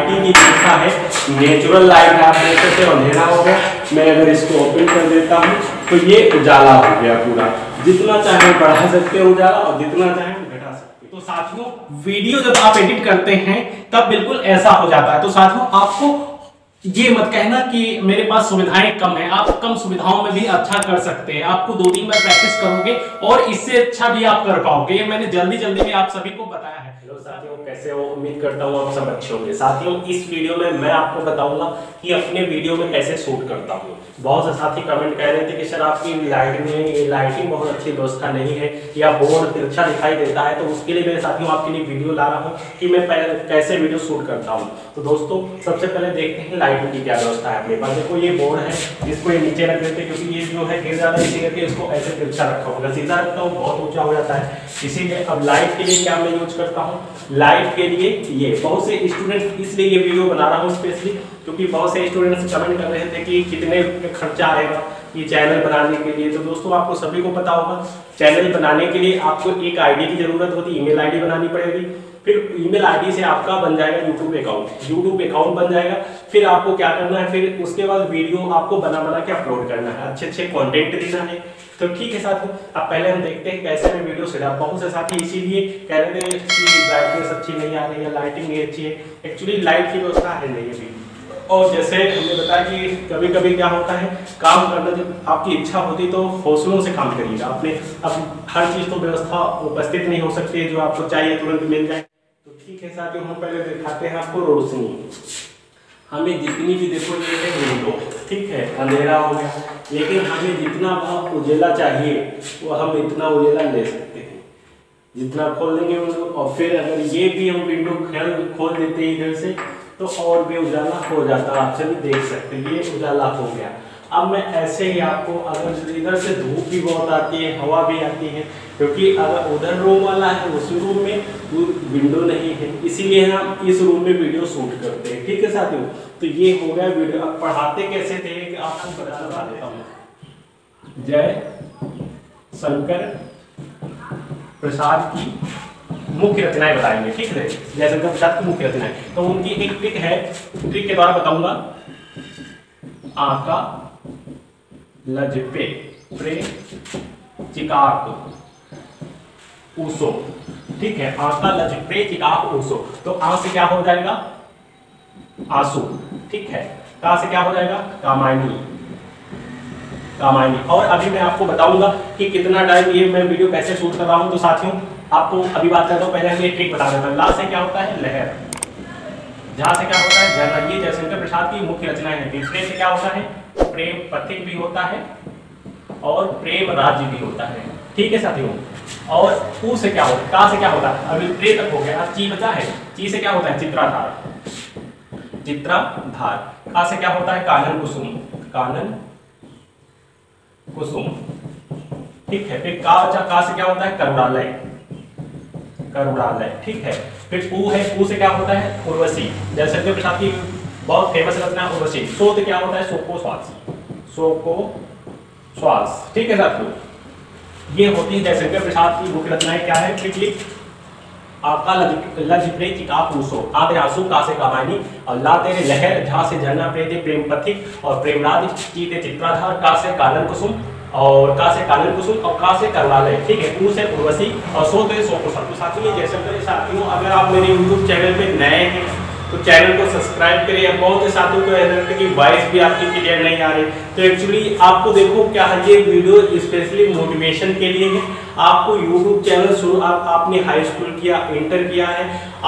Lighting की व्यवस्था है, नेचुरल लाइट है। आप देख सकते हो अंधेरा हो गया, मैं अगर इसको ओपन कर देता हूँ तो ये उजाला हो गया पूरा। जितना चाहे बढ़ा सकते हो उजाला और जितना चाहे घटा सकते। तो साथियों वीडियो जब आप एडिट करते हैं तब बिल्कुल ऐसा हो जाता है। तो साथियों आपको ये मत कहना कि मेरे पास सुविधाएं कम है, आप कम सुविधाओं में भी अच्छा कर सकते हैं। आपको 2-3 बार प्रैक्टिस करोगे और इससे अच्छा भी आप कर पाओगे। ये मैंने जल्दी जल्दी में आप सभी को बताया है। हेलो साथियों, कैसे हो? उम्मीद करता हूँ आप सब अच्छे होंगे। साथियों इस वीडियो में मैं आपको बताऊंगा कि अपने वीडियो में कैसे शूट करता हूँ। बहुत से साथी कमेंट कह रहे थे कि सर आपकी लाइटिंग बहुत अच्छी व्यवस्था नहीं है या बोर्ड तिरछा दिखाई देता है, तो उसके लिए मेरे साथियों आपके लिए वीडियो ला रहा हूँ कि मैं कैसे वीडियो शूट करता हूँ। तो दोस्तों सबसे पहले देखते हैं लाइटिंग की क्या व्यवस्था है अपने पास। देखो ये बोर्ड है जिसको ये नीचे रख देते हैं क्योंकि ये जो है गिर जाता है, इसी करके इसको ऐसे तिरछा रखा होगा। सीधा रखता हूँ बहुत ऊँचा हो जाता है, इसीलिए अब लाइट के लिए क्या मैं यूज करता हूँ, लाइट के लिए ये बहुत से स्टूडेंट इसलिए ये वीडियो बना रहा हूँ स्पेशली क्योंकि बहुत से स्टूडेंट्स कमेंट कर रहे थे कि कितने खर्चा आएगा ये चैनल बनाने के लिए। तो दोस्तों आपको सभी को पता होगा चैनल बनाने के लिए आपको एक आईडी की जरूरत होती है, ईमेल आईडी बनानी पड़ेगी। फिर ईमेल आईडी से आपका बन जाएगा यूट्यूब अकाउंट बन जाएगा। फिर आपको क्या करना है, फिर उसके बाद वीडियो आपको बना बना के अपलोड करना है, अच्छे कंटेंट देना है। तो ठीक है साथियों, अब पहले हम देखते हैं कैसे मैं वीडियो सेटअप। बहुत से साथी इसीलिए कह रहे थे कि ब्राइटनेस अच्छी नहीं आ रही है, लाइटिंग नहीं अच्छी है। एक्चुअली लाइट की व्यवस्था है नहीं अभी, और जैसे हमने बताया कि कभी कभी क्या होता है काम करना, जब आपकी इच्छा होती तो हौसलों से काम करिएगा। आपने अब हर चीज़ तो व्यवस्था उपस्थित नहीं हो सकती है जो आपको चाहिए तुरंत मिल जाए। तो ठीक है साथियों, हम पहले दिखाते हैं आपको रोशनी। हमें जितनी भी देखो ये है विंडो, ठीक है अंधेरा हो गया, लेकिन हमें जितना भाव उजेला चाहिए वो हम इतना उजेला ले सकते हैं जितना खोल देंगे विंडो। और फिर अगर ये भी हम विंडो खोल देते हैं इधर से तो और भी उजाला हो जाता है। आप सभी देख सकते हैं ये उजाला हो गया। अब मैं ऐसे ही आपको अगर इधर से धूप भी बहुत आती है, हवा भी आती है, क्योंकि अगर उधर रूम वाला है उस रूम में विंडो नहीं है, इसीलिए हम इस रूम में वीडियो शूट करते हैं। ठीक है साथियों, तो ये हो गया वीडियो। अब पढ़ाते कैसे थे कि आपको बता देता हूँ। जय शंकर प्रसाद की मुख्य रचनाएं बताएंगे, ठीक है, जय शंकर प्रसाद की मुख्य रचनाएं। तो उनकी एक ट्रिक है, ट्रिक के द्वारा बताऊंगा। आका लजपे प्रे चिकाक ऊसो, ठीक है, आका लजपे चिकाक ऊसो। तो आ से क्या हो जाएगा आंसू, ठीक है, का से क्या हो जाएगा कामायनी, कामायनी। और अभी मैं आपको बताऊंगा कि कितना टाइम ये मैं वीडियो कैसे शूट कर रहा हूं। तो साथियों आपको अभी बात करता हूँ, पहले हम ये ट्रिक बता देता हूँ। ला से क्या होता है लहर, जहाँ से क्या होता है झरना। ये जयशंकर प्रसाद की मुख्य रचना है। विपरे से क्या होता है प्रेम पथिक भी होता है और प्रेम राज्य भी होता है, ठीक है साथियों। और पू से क्या होता है, का से क्या होता है, अभी प्रे तक हो गया, अब ची बचा है। ची से क्या होता है चित्राधार, चित्राधार। का से क्या होता है कानन कुसुम, कानन कुसुम, ठीक है। फिर का बचा, का से क्या होता है करुणालय, करुणालय, ठीक है। फिर पू है, पू से क्या होता है उर्वशी, जयशंकर प्रसाद की बहुत फेमस रचना है उर्वशी। सो से क्या होता है सोको स्वास, सोको स्वास, ठीक है साथियों। ये होती है जयशंकर प्रसाद की मुख्य रचनाएं। क्या है ट्रिकली आपका आंसू, का से कामायनी, और ला तेरे लहर, झा से झरना, प्रेम पथिक और प्रेमराज, चीते चित्राधार, का से कानन कुसुम और का से कानन कुसुम और का से करवालय, ठीक है। पू से उर्वशी और सो तेरे सोको स्वास। तो साथियों जयशंकर साथियों अगर आप मेरे यूट्यूब चैनल पर नए हैं तो चैनल को सब्सक्राइब करिए। बहुत से साथियों को एलर्ट की वॉइस भी आपकी क्लियर नहीं आ रही, तो एक्चुअली आपको देखो क्या है ये वीडियो स्पेशली मोटिवेशन के लिए है। आपको यूट्यूब चैनल शुरू आपने हाई स्कूल किया, इंटर किया है,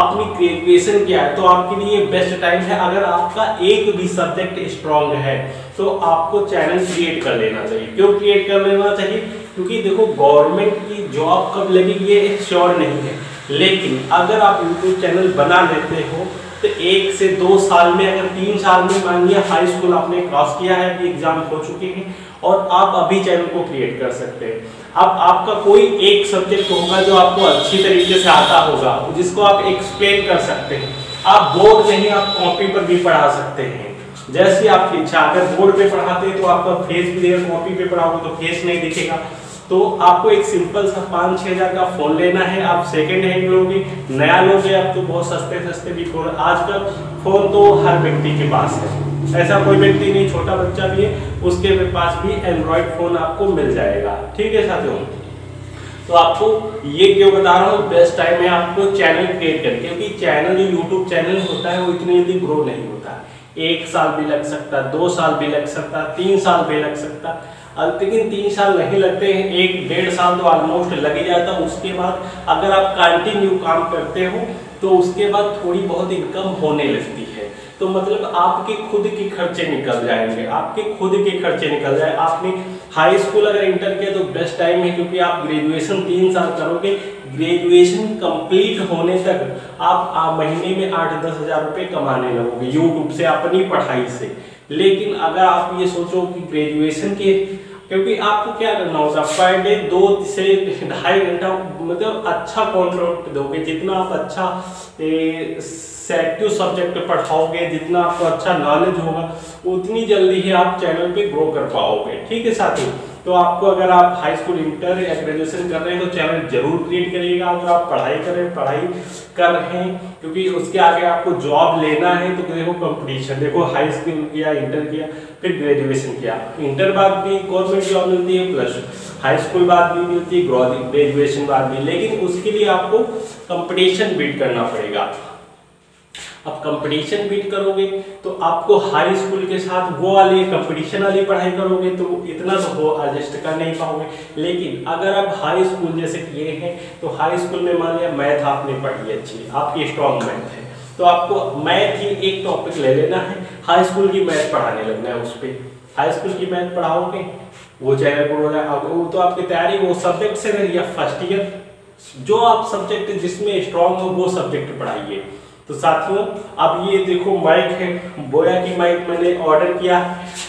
आपने ग्रेजुएशन किया है, तो आपके लिए बेस्ट टाइम है। अगर आपका एक भी सब्जेक्ट स्ट्रॉन्ग है तो आपको चैनल क्रिएट कर लेना चाहिए। क्यों क्रिएट कर लेना चाहिए, क्योंकि देखो गवर्नमेंट की जॉब कब लगेगी ये श्योर नहीं है, लेकिन अगर आप यूट्यूब चैनल बना लेते हो तो 1 से 2 साल में, अगर 3 साल में मान लिया हाई स्कूल आपने क्रॉस किया है, एग्जाम हो चुके हैं और आप अभी चैनल को क्रिएट कर सकते हैं। अब आपका कोई एक सब्जेक्ट होगा जो आपको अच्छी तरीके से आता होगा, जिसको आप एक्सप्लेन कर सकते हैं। आप बोर्ड नहीं, आप कॉपी पर भी पढ़ा सकते हैं, जैसी आपकी इच्छा। अगर बोर्ड पे पढ़ाते हैं तो आपका फेस भी देगा, कॉपी पे पढ़ाओगे तो फेस नहीं दिखेगा। तो आपको एक सिंपल सा 5-6 हज़ार का फ़ोन लेना है, आप सेकेंड हैंड लोगे, नया लोगे आप तो बहुत सस्ते सस्ते भी फोन, आजकल फ़ोन तो हर व्यक्ति के पास है, ऐसा कोई व्यक्ति नहीं, छोटा बच्चा भी है उसके पास भी एंड्रॉयड फ़ोन आपको मिल जाएगा। ठीक है साथियों, तो आपको ये क्यों बता रहा हूँ, बेस्ट टाइम है आपको चैनल क्रिएट करके, क्योंकि चैनल जो यूट्यूब चैनल होता है वो इतनी जल्दी ग्रो नहीं होता, 1 साल भी लग सकता, 2 साल भी लग सकता, 3 साल भी लग सकता, लेकिन 3 साल नहीं लगते हैं, 1-1.5 साल तो ऑलमोस्ट लग ही जाता। उसके बाद अगर आप कंटिन्यू काम करते हो तो उसके बाद थोड़ी बहुत इनकम होने लगती है, तो मतलब आपके खुद के खर्चे निकल जाएंगे, आपके खुद के खर्चे निकल जाए। आपने हाई स्कूल अगर इंटर किया तो बेस्ट टाइम है, क्योंकि आप ग्रेजुएशन 3 साल करोगे, ग्रेजुएशन कंप्लीट होने तक आप महीने में 8-10 हज़ार रुपये कमाने लगोगे यूट्यूब से, अपनी पढ़ाई से। लेकिन अगर आप ये सोचो कि ग्रेजुएशन के, क्योंकि आपको क्या करना होगा, पर डे 2 से 2.5 घंटा मतलब अच्छा कॉन्ट्रैक्ट दोगे, जितना आप अच्छा सेक्टिव सब्जेक्ट पढ़ाओगे, जितना आपको अच्छा नॉलेज होगा, उतनी जल्दी ही आप चैनल पे ग्रो कर पाओगे। ठीक है साथियों, तो आपको अगर आप हाई स्कूल इंटर या ग्रेजुएशन कर रहे हैं तो चैनल जरूर क्रिएट करिएगा। अगर आप पढ़ाई कर रहे हैं क्योंकि उसके आगे आपको जॉब लेना है, तो देखो कंपटीशन, देखो हाई स्कूल किया, इंटर किया, फिर ग्रेजुएशन किया, इंटर बाद भी गवर्नमेंट जॉब मिलती है, प्लस हाई स्कूल बाद भी मिलती है, ग्रेजुएशन बाद भी, लेकिन उसके लिए आपको कंपटीशन बीट करना पड़ेगा। अब कंपटीशन बीट करोगे तो आपको हाई स्कूल के साथ वो वाली कंपटीशन वाली पढ़ाई करोगे तो इतना तो वो एडजस्ट कर नहीं पाओगे। लेकिन अगर आप हाई स्कूल जैसे किए हैं तो हाई स्कूल में मान लिया मैथ आपने पढ़ी अच्छी, आपकी स्ट्रॉन्ग मैथ है, तो आपको मैथ ही एक टॉपिक ले लेना है, हाई स्कूल की मैथ पढ़ाने लगना है उस पर, हाई स्कूल की मैथ पढ़ाओगे वो चैनल पर हो जाएगा, वो तो आपकी तैयारी वो सब्जेक्ट से या फर्स्ट ईयर जो आप सब्जेक्ट जिसमें स्ट्रॉन्ग हो वो सब्जेक्ट पढ़ाइए। तो साथियों अब ये देखो माइक है, बोया की माइक मैंने ऑर्डर किया,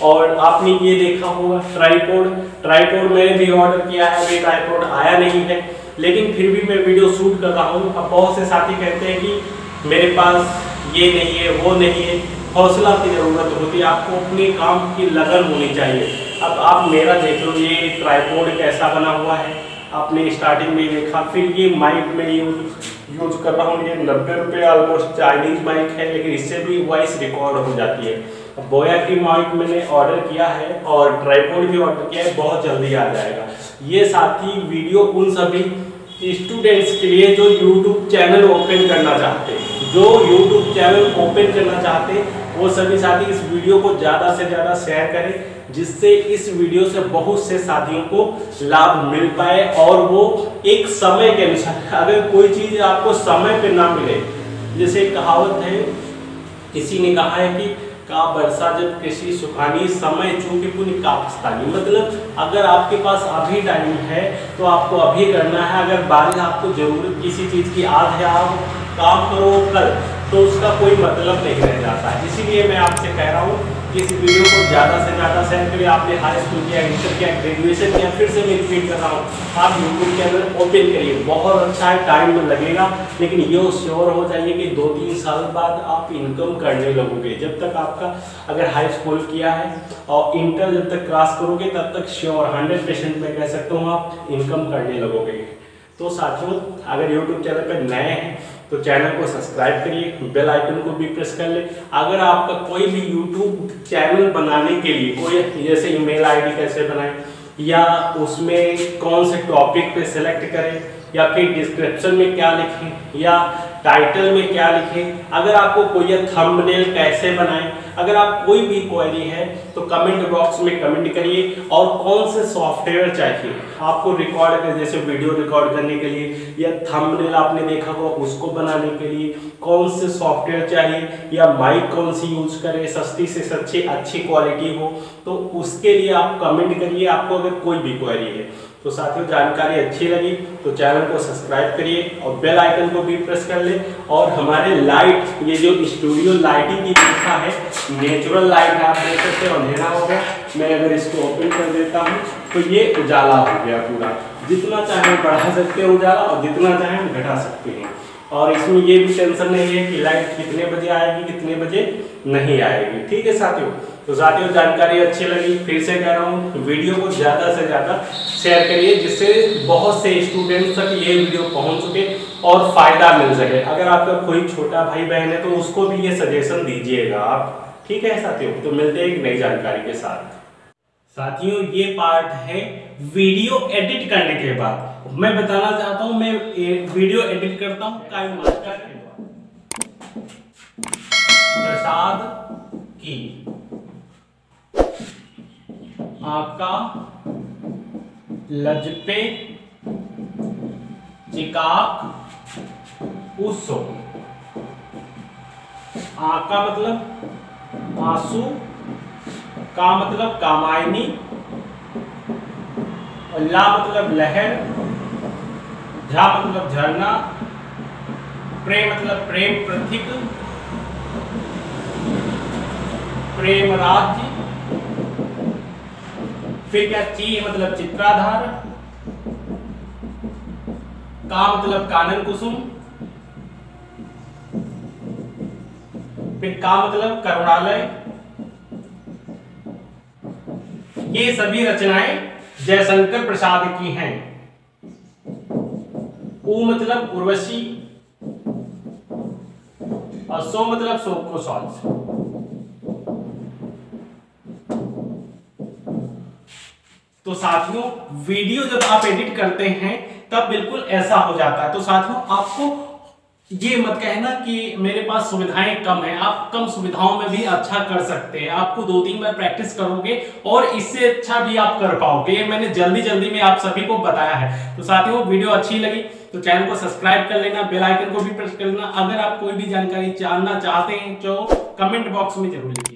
और आपने ये देखा होगा ट्राइपॉड मैंने भी ऑर्डर किया है, अभी ट्राइपॉड आया नहीं है, लेकिन फिर भी मैं वीडियो शूट कर रहा हूँ। अब बहुत से साथी कहते हैं कि मेरे पास ये नहीं है वो नहीं है, हौसला की ज़रूरत होती है, आपको अपने काम की लगन होनी चाहिए। अब आप मेरा देख लो, ये ट्राइपॉड कैसा बना हुआ है, आपने स्टार्टिंग में देखा, फिर ये माइक में यूज कर रहा हूँ, ये 90 रुपये ऑलमोस्ट चाइनीज माइक है, लेकिन इससे भी वॉइस रिकॉर्ड हो जाती है। बोया की माइक मैंने ऑर्डर किया है और ट्राइपॉड भी ऑर्डर किया है, बहुत जल्दी आ जाएगा। ये साथी वीडियो उन सभी स्टूडेंट्स के लिए जो यूट्यूब चैनल ओपन करना चाहते हैं, जो यूट्यूब चैनल ओपन करना चाहते हैं, वो सभी साथी इस वीडियो को ज़्यादा से ज़्यादा शेयर करें, जिससे इस वीडियो से बहुत से साथियों को लाभ मिल पाए। और वो एक समय के अनुसार, अगर कोई चीज़ आपको समय पे ना मिले, जैसे कहावत है, किसी ने कहा है कि का बरसा जब कृषि सुखानी, समय चूंकि पुण्य का पछतानी, मतलब अगर आपके पास अभी टाइम है तो आपको अभी करना है। अगर बारिश आपको जरूरत किसी चीज़ की आज है, आप काम करो कल, तो उसका कोई मतलब नहीं रह जाता है। इसीलिए मैं आपसे कह रहा हूँ इस वीडियो को ज़्यादा से ज़्यादा शेयर करिए। आपने हाई स्कूल किया, इंटर किया, ग्रेजुएशन किया, फिर से मैं रिपीट कर रहा हूँ, आप यूट्यूब चैनल ओपन करिए, बहुत अच्छा है, टाइम लगेगा, लेकिन ये श्योर हो जाइए कि 2-3 साल बाद आप इनकम करने लगोगे। जब तक आपका अगर हाई स्कूल किया है और इंटर जब तक क्रॉस करोगे तब तक श्योर 100% मैं कह सकता हूँ आप इनकम करने लगोगे। तो साथियों अगर यूट्यूब चैनल पर नए हैं तो चैनल को सब्सक्राइब करिए, बेल आइकन को भी प्रेस कर ले। अगर आपका कोई भी यूट्यूब चैनल बनाने के लिए कोई जैसे ईमेल आईडी कैसे बनाएं, या उसमें कौन से टॉपिक पे सेलेक्ट करें, या फिर डिस्क्रिप्शन में क्या लिखें, या टाइटल में क्या लिखें, अगर आपको कोई या थंबनेल कैसे बनाएं, अगर आप कोई भी क्वेरी है तो कमेंट बॉक्स में कमेंट करिए। और कौन से सॉफ्टवेयर चाहिए आपको रिकॉर्ड कर, जैसे वीडियो रिकॉर्ड करने के लिए या थंबनेल आपने देखा हो उसको बनाने के लिए कौन से सॉफ्टवेयर चाहिए, या माइक कौन सी यूज करें सस्ती से सस्ती अच्छी क्वालिटी हो, तो उसके लिए आप कमेंट करिए, आपको अगर कोई भी क्वेरी है। तो साथियों जानकारी अच्छी लगी तो चैनल को सब्सक्राइब करिए और बेल आइकन को भी प्रेस कर ले। और हमारे लाइट, ये जो स्टूडियो लाइटिंग की व्यवस्था है, नेचुरल लाइट आप देख सकते हो, अंधेरा हो गया, मैं अगर इसको ओपन कर देता हूँ तो ये उजाला हो गया पूरा, जितना चाहे बढ़ा सकते हो उजाला और जितना चाहे घटा सकते हैं। और इसमें ये भी टेंशन नहीं है कि लाइट कितने बजे आएगी कितने बजे नहीं आएगी। ठीक है साथियों, तो साथियों जानकारी अच्छी लगी, फिर से कह रहा हूँ वीडियो को ज़्यादा से ज़्यादा शेयर करिए जिससे बहुत से स्टूडेंट्स तक ये वीडियो पहुँच सके और फ़ायदा मिल सके। अगर आपका कोई छोटा भाई बहन है तो उसको भी ये सजेशन दीजिएगा आप। ठीक है साथियों, तो मिलते हैं एक नई जानकारी के साथ। साथियों ये पार्ट है वीडियो एडिट करने के बाद। मैं बताना चाहता हूँ मैं वीडियो एडिट करता हूँ काई मास्टर प्रसाद की आपका लजपे चिकाक उसो आका मतलब आंसू का मतलब कामायनी और ला मतलब लहर झा मतलब झरना प्रेम मतलब प्रेम प्रतीक प्रेम राज्य फिर क्या ची मतलब चित्राधार का मतलब कानन कुसुम फिर का मतलब करुणालय। ये सभी रचनाएं जयशंकर प्रसाद की हैं। ऊ मतलब उर्वशी और सो मतलब सोको सॉल्स। तो साथियों वीडियो जब आप एडिट करते हैं तब बिल्कुल ऐसा हो जाता है। तो साथियों आपको ये मत कहना कि मेरे पास सुविधाएं कम है, आप कम सुविधाओं में भी अच्छा कर सकते हैं। आपको 2-3 बार प्रैक्टिस करोगे और इससे अच्छा भी आप कर पाओगे। ये मैंने जल्दी जल्दी में आप सभी को बताया है। तो साथियों वीडियो अच्छी लगी तो चैनल को सब्सक्राइब कर लेना, बेल आइकन को भी प्रेस कर लेना। अगर आप कोई भी जानकारी जानना चाहते हैं तो कमेंट बॉक्स में जरूर लिखिए।